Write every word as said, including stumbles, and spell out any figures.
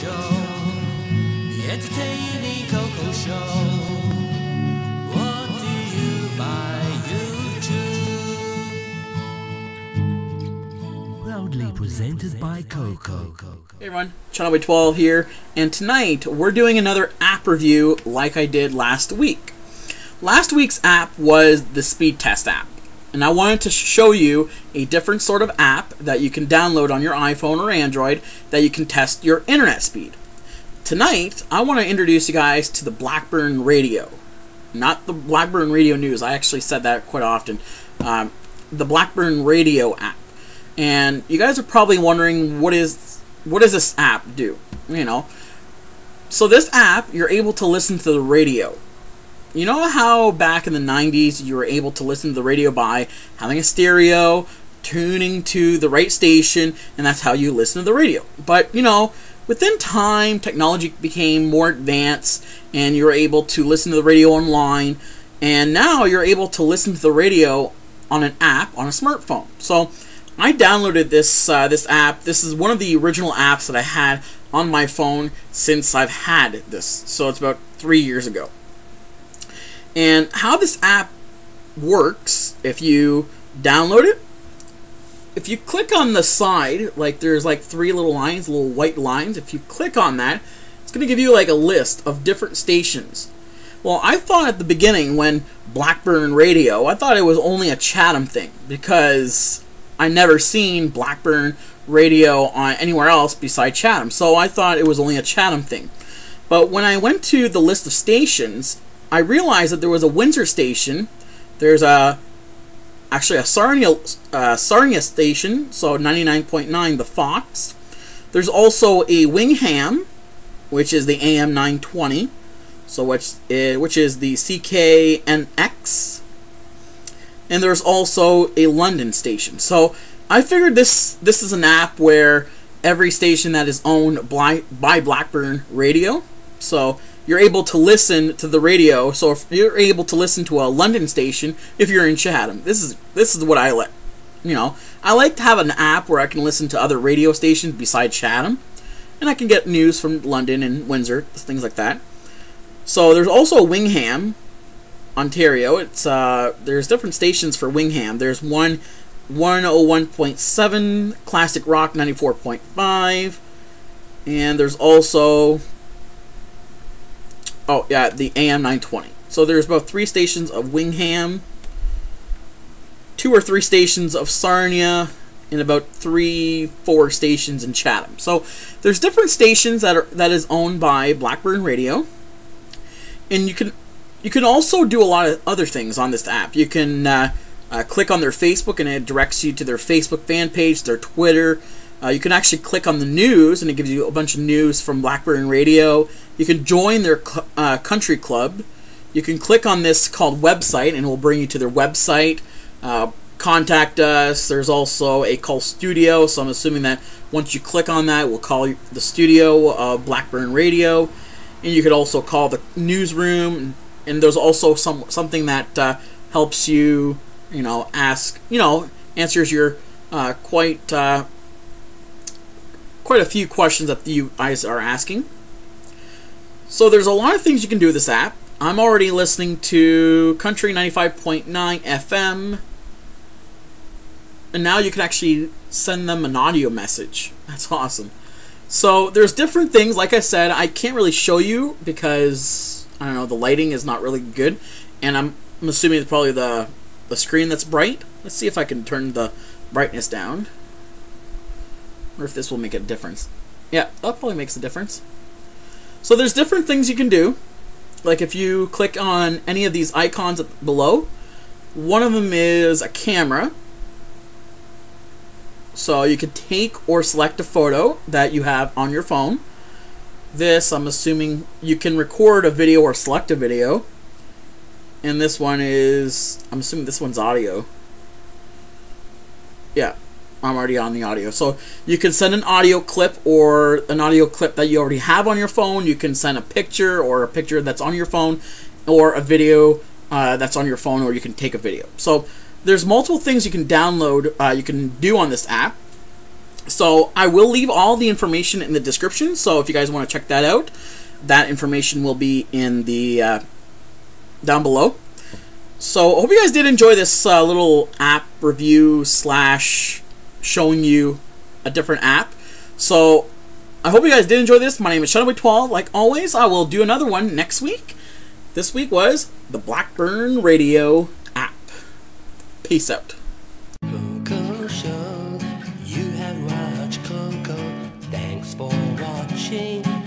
Show, the entertaining Coco Show. What do you buy, YouTube? Proudly presented by Coco. Hey everyone, Chathamboy twelve here, and tonight we're doing another app review like I did last week. Last week's app was the Speedtest app, and I wanted to show you a different sort of app that you can download on your iPhone or Android that you can test your internet speed. Tonight, I want to introduce you guys to the Blackburn Radio. Not the Blackburn Radio News, I actually said that quite often. Um, the Blackburn Radio app. And you guys are probably wondering, what is what does this app do? You know, so this app, you're able to listen to the radio. You know how back in the nineties you were able to listen to the radio by having a stereo, tuning to the right station, and that's how you listen to the radio. But, you know, within time, technology became more advanced, and you were able to listen to the radio online, and now you're able to listen to the radio on an app on a smartphone. So, I downloaded this, uh, this app. This is one of the original apps that I had on my phone since I've had this. So, it's about three years ago. And how this app works, if you download it, if you click on the side, like there's like three little lines, little white lines, if you click on that, it's going to give you like a list of different stations. Well, I thought at the beginning when Blackburn Radio, I thought it was only a Chatham thing, because I never seen Blackburn Radio on anywhere else besides Chatham, so I thought it was only a Chatham thing. But when I went to the list of stations, I realized that there was a Windsor station, there's a, actually a Sarnia, uh, Sarnia station, so ninety-nine point nine, the Fox. There's also a Wingham, which is the A M nine twenty, so which, uh, which is the C K N X. And there's also a London station. So I figured this, this is an app where every station that is owned by, by Blackburn Radio, so you're able to listen to the radio. So if you're able to listen to a London station, if you're in Chatham, this is this is what I like. You know, I like to have an app where I can listen to other radio stations besides Chatham, and I can get news from London and Windsor, things like that. So there's also Wingham, Ontario. It's uh, there's different stations for Wingham. There's one one oh one point seven, Classic Rock ninety-four point five, and there's also, oh yeah, the A M nine twenty. So there's about three stations of Wingham, two or three stations of Sarnia, and about three, four stations in Chatham. So there's different stations that are that is owned by Blackburn Radio, and you can you can also do a lot of other things on this app. You can uh, uh, click on their Facebook, and it directs you to their Facebook fan page, their Twitter. Uh, you can actually click on the news, and it gives you a bunch of news from Blackburn Radio. You can join their uh, country club. You can click on this called website, and it will bring you to their website. Uh, contact us. There's also a call studio, so I'm assuming that once you click on that, we'll call the studio of Blackburn Radio. And you could also call the newsroom. And there's also some something that uh, helps you, you know, ask, you know, answers your uh, quite... Uh, quite a few questions that you guys are asking. So there's a lot of things you can do with this app. I'm already listening to Country ninety-five point nine F M, and now you can actually send them an audio message. That's awesome. So there's different things. Like I said, I can't really show you because, I don't know, the lighting is not really good, and I'm, I'm assuming it's probably the, the screen that's bright. Let's see if I can turn the brightness down. Or if this will make a difference. Yeah, that probably makes a difference. So there's different things you can do. Like if you click on any of these icons below, one of them is a camera. So you can take or select a photo that you have on your phone. This, I'm assuming, you can record a video or select a video. And this one is, I'm assuming this one's audio. Yeah. I'm already on the audio. So you can send an audio clip or an audio clip that you already have on your phone. You can send a picture or a picture that's on your phone, or a video uh, that's on your phone, or you can take a video. So there's multiple things you can download, uh, you can do on this app. So I will leave all the information in the description, so if you guys want to check that out, that information will be in the uh, down below. So I hope you guys did enjoy this uh, little app review slash showing you a different app. So I hope you guys did enjoy this. My name is Chathamboy twelve. Like always, I will do another one next week. This week was the Blackburn Radio app. Peace out. Coco showed you had watched Coco. Thanks for watching.